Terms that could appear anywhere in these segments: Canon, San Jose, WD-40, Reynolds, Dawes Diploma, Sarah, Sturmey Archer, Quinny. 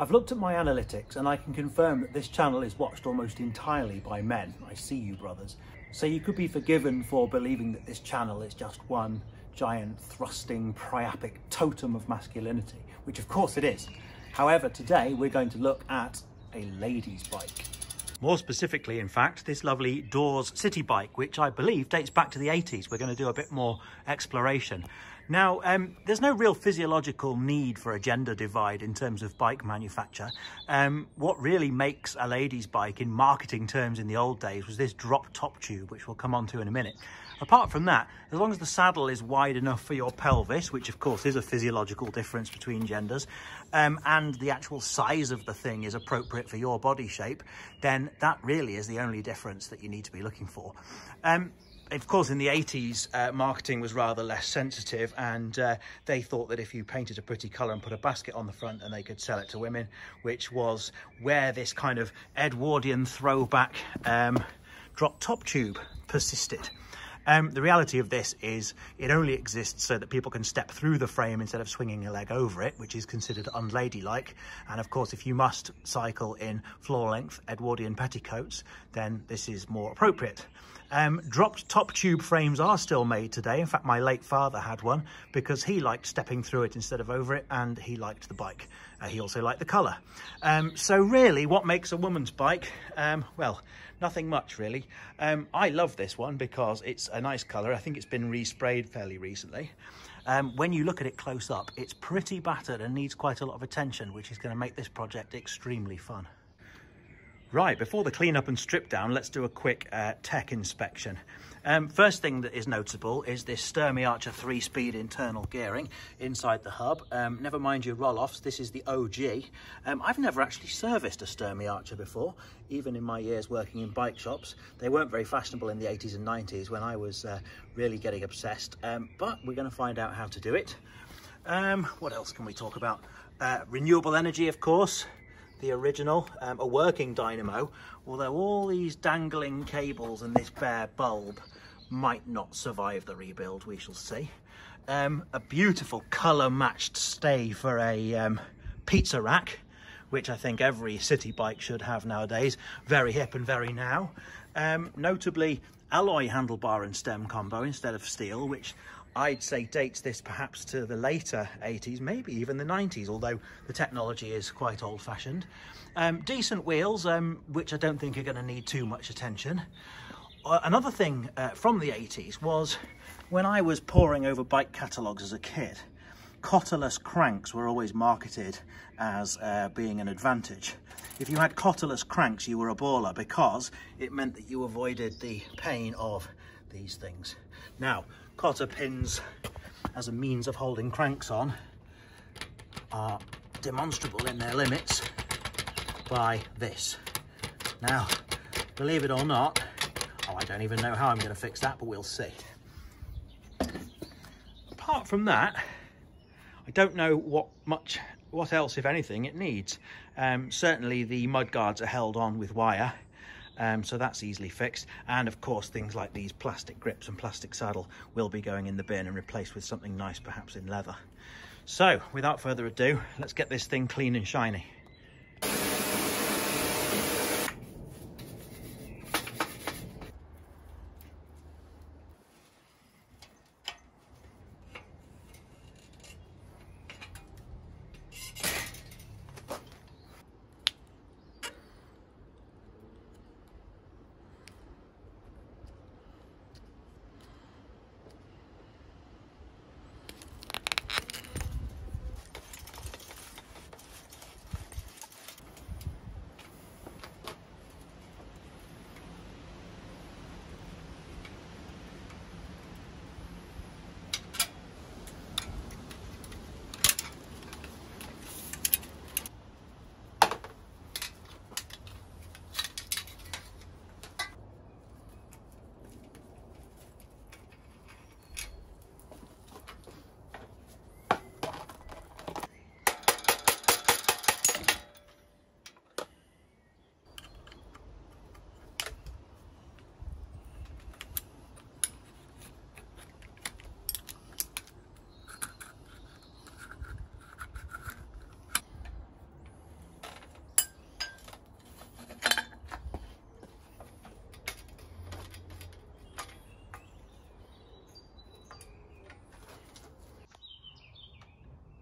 I've looked at my analytics and I can confirm that this channel is watched almost entirely by men. I see you, brothers. So you could be forgiven for believing that this channel is just one giant thrusting priapic totem of masculinity, which of course it is. However, today we're going to look at a lady's bike. More specifically, in fact, this lovely Dawes city bike, which I believe dates back to the 80s. We're going to do a bit more exploration. Now, there's no real physiological need for a gender divide in terms of bike manufacture. What really makes a lady's bike in marketing terms in the old days was this drop top tube, which we'll come on to in a minute. Apart from that, as long as the saddle is wide enough for your pelvis, which of course is a physiological difference between genders, and the actual size of the thing is appropriate for your body shape, then that really is the only difference that you need to be looking for. Of course, in the 80s, marketing was rather less sensitive, and they thought that if you painted a pretty colour and put a basket on the front, then they could sell it to women, which was where this kind of Edwardian throwback drop top tube persisted. The reality of this is it only exists so that people can step through the frame instead of swinging a leg over it, which is considered unladylike. And of course, if you must cycle in floor-length Edwardian petticoats, then this is more appropriate. Dropped top tube frames are still made today. In fact, my late father had one because he liked stepping through it instead of over it, and he liked the bike. He also liked the colour. So really, what makes a woman's bike? Well, nothing much really. I love this one because it's a nice colour. I think it's been resprayed fairly recently. When you look at it close up, it's pretty battered and needs quite a lot of attention, which is going to make this project extremely fun. Right, before the clean up and strip down, let's do a quick tech inspection. First thing that is noticeable is this Sturmey Archer 3-speed internal gearing inside the hub. Never mind your roll-offs, this is the OG. I've never actually serviced a Sturmey Archer before, even in my years working in bike shops. They weren't very fashionable in the 80s and 90s when I was really getting obsessed, but we're going to find out how to do it. What else can we talk about? Renewable energy, of course. The original, a working dynamo, although all these dangling cables and this bare bulb might not survive the rebuild, we shall see. A beautiful colour matched stay for a pizza rack, which I think every city bike should have nowadays. Very hip and very now. Notably, alloy handlebar and stem combo instead of steel, which I'd say dates this perhaps to the later 80s, maybe even the 90s, although the technology is quite old-fashioned. Decent wheels, which I don't think are going to need too much attention. Another thing from the 80s was when I was poring over bike catalogues as a kid, cotterless cranks were always marketed as being an advantage. If you had cotterless cranks, you were a baller because it meant that you avoided the pain of these things. Now, cotter pins as a means of holding cranks on are demonstrable in their limits by this. Now, believe it or not, oh, I don't even know how I'm going to fix that, but we'll see. Apart from that, I don't know what else, if anything, it needs. Certainly the mud guards are held on with wire. So that's easily fixed, and of course things like these plastic grips and plastic saddle will be going in the bin and replaced with something nice, perhaps in leather. So without further ado, let's get this thing clean and shiny.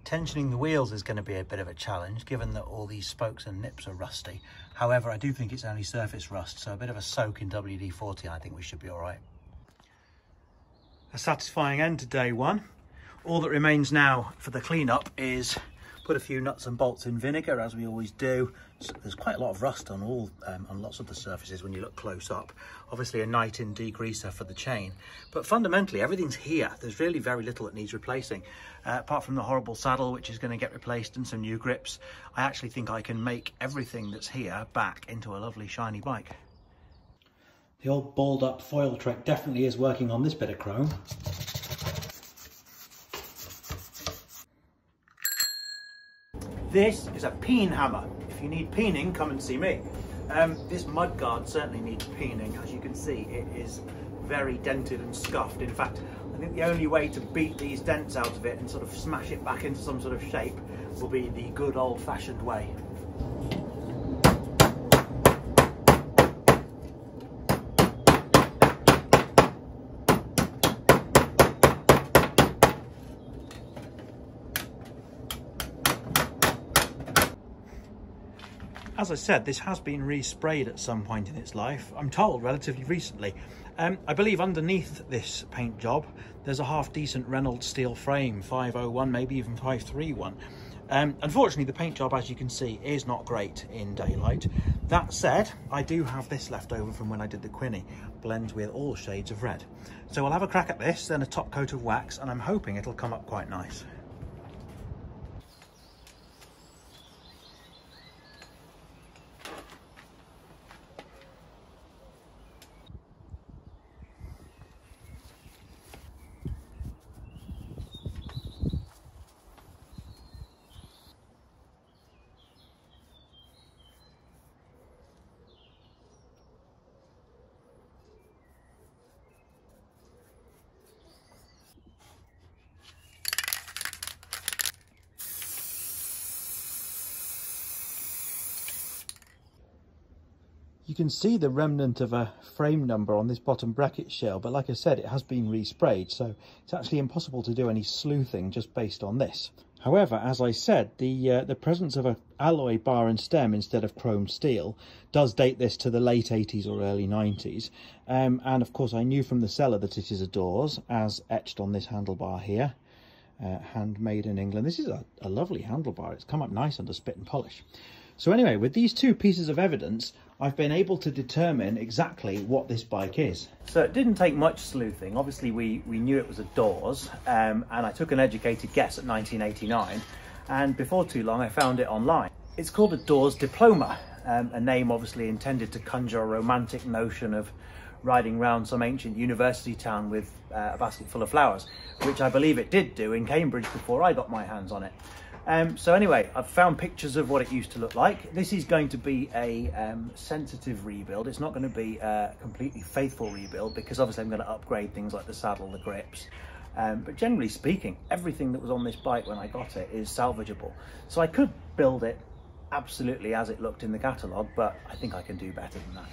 Tensioning the wheels is going to be a bit of a challenge given that all these spokes and nips are rusty. However, I do think it's only surface rust, so a bit of a soak in WD-40 and I think we should be all right. A satisfying end to day one. All that remains now for the cleanup is put a few nuts and bolts in vinegar, as we always do. So there's quite a lot of rust on all on lots of the surfaces when you look close up. Obviously a night in degreaser for the chain, but fundamentally everything's here. There's really very little that needs replacing, apart from the horrible saddle, which is going to get replaced, and some new grips. I actually think I can make everything that's here back into a lovely shiny bike. The old balled up foil trick definitely is working on this bit of chrome. This is a peen hammer. If you need peening, come and see me. This mudguard certainly needs peening. As you can see, it is very dented and scuffed. In fact, I think the only way to beat these dents out of it and sort of smash it back into some sort of shape will be the good old-fashioned way. As I said, this has been resprayed at some point in its life, I'm told relatively recently. I believe underneath this paint job, there's a half-decent Reynolds steel frame, 501, maybe even 531. Unfortunately, the paint job, as you can see, is not great in daylight. That said, I do have this left over from when I did the Quinny, blends with all shades of red. So I'll have a crack at this, then a top coat of wax, and I'm hoping it'll come up quite nice. You can see the remnant of a frame number on this bottom bracket shell, but like I said, it has been resprayed, so it's actually impossible to do any sleuthing just based on this. However, as I said, the presence of an alloy bar and stem instead of chrome steel does date this to the late 80s or early 90s. And of course, I knew from the seller that it is a Dawes, as etched on this handlebar here. Handmade in England. This is a lovely handlebar. It's come up nice under spit and polish. So anyway, with these two pieces of evidence, I've been able to determine exactly what this bike is. So it didn't take much sleuthing. Obviously, we knew it was a Dawes, and I took an educated guess at 1989, and before too long, I found it online. It's called a Dawes Diploma, a name obviously intended to conjure a romantic notion of riding round some ancient university town with a basket full of flowers, which I believe it did do in Cambridge before I got my hands on it. So anyway, I've found pictures of what it used to look like. This is going to be a sensitive rebuild. It's not going to be a completely faithful rebuild because obviously I'm going to upgrade things like the saddle, the grips. But generally speaking, everything that was on this bike when I got it is salvageable. So I could build it absolutely as it looked in the catalogue, but I think I can do better than that.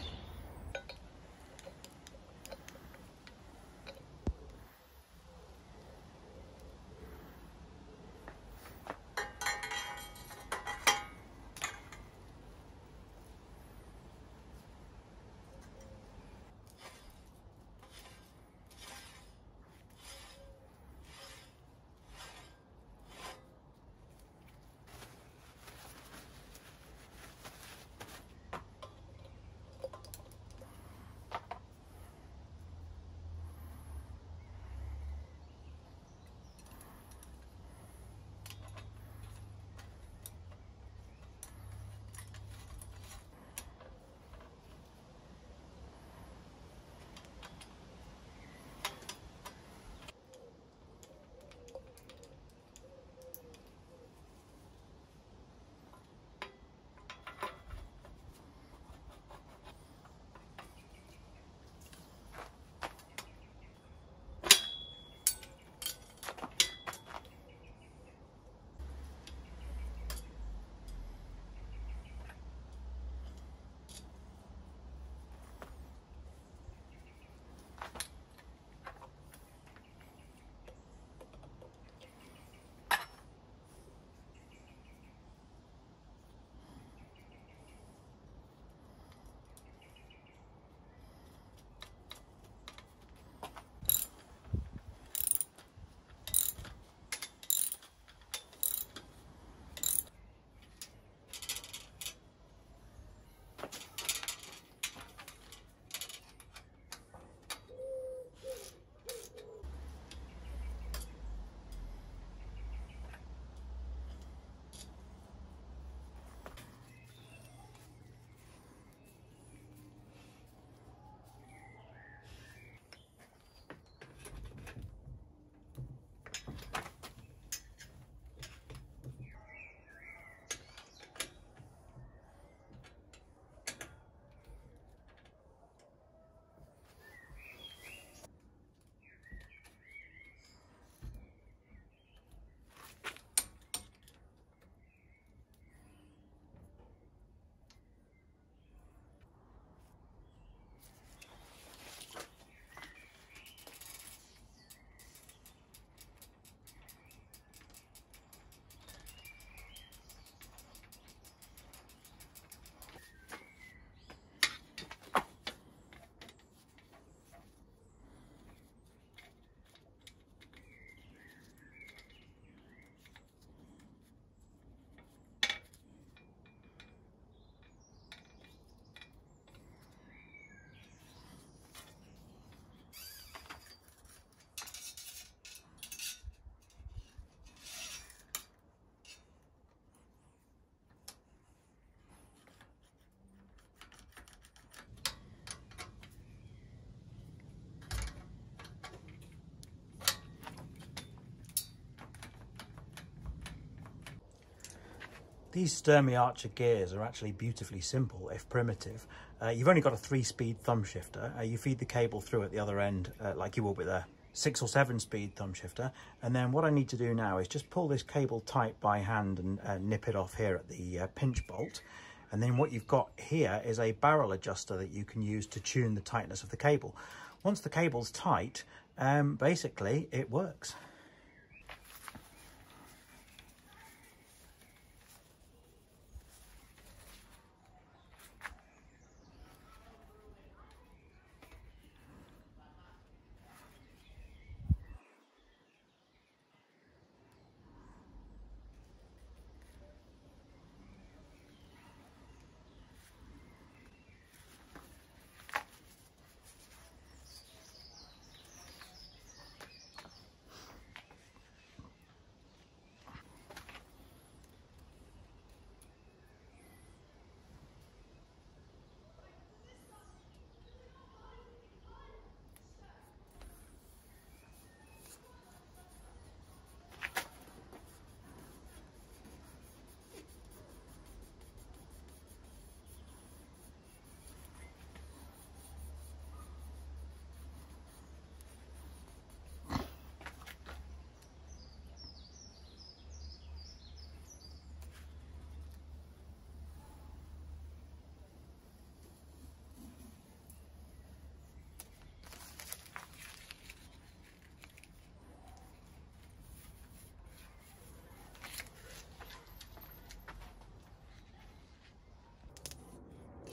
These Sturmey Archer gears are actually beautifully simple, if primitive. You've only got a 3-speed thumb shifter. You feed the cable through at the other end, like you will with a 6- or 7-speed thumb shifter. And then what I need to do now is just pull this cable tight by hand and nip it off here at the pinch bolt. And then what you've got here is a barrel adjuster that you can use to tune the tightness of the cable. Once the cable's tight, basically it works.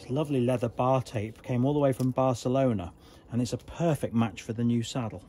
Lovely leather bar tape came all the way from Barcelona, and it's a perfect match for the new saddle.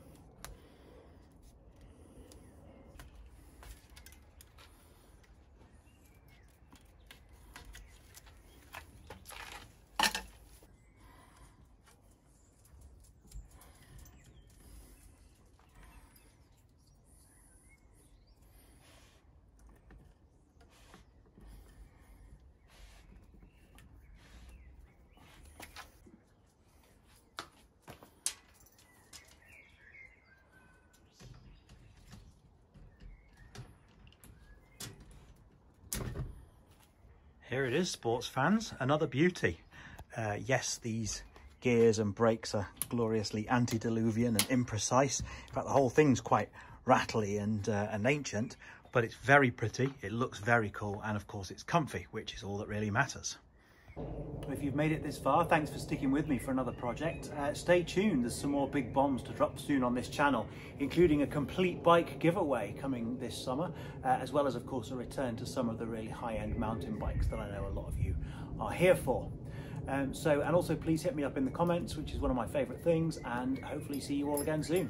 Here it is, sports fans, another beauty. Yes, these gears and brakes are gloriously antediluvian and imprecise. In fact, the whole thing's quite rattly and ancient, but it's very pretty, it looks very cool, and of course it's comfy, which is all that really matters. If you've made it this far, thanks for sticking with me for another project. Stay tuned, there's some more big bombs to drop soon on this channel, including a complete bike giveaway coming this summer, as well as of course a return to some of the really high-end mountain bikes that I know a lot of you are here for. And also please hit me up in the comments, which is one of my favourite things, and hopefully see you all again soon.